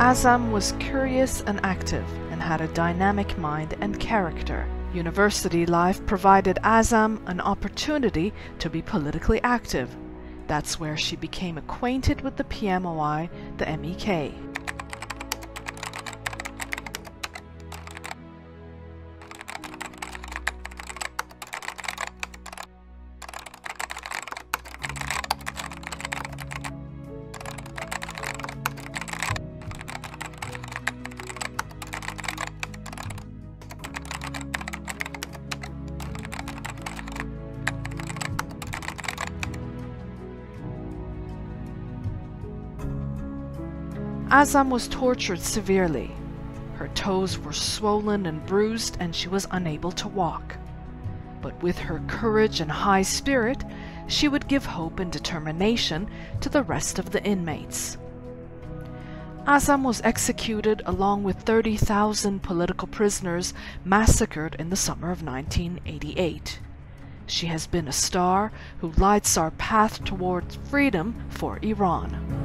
Azam was curious and active and had a dynamic mind and character. University life provided Azam an opportunity to be politically active. That's where she became acquainted with the PMOI, the MEK. Azam was tortured severely. Her toes were swollen and bruised, and she was unable to walk. But with her courage and high spirit, she would give hope and determination to the rest of the inmates. Azam was executed along with 30,000 political prisoners massacred in the summer of 1988. She has been a star who lights our path towards freedom for Iran.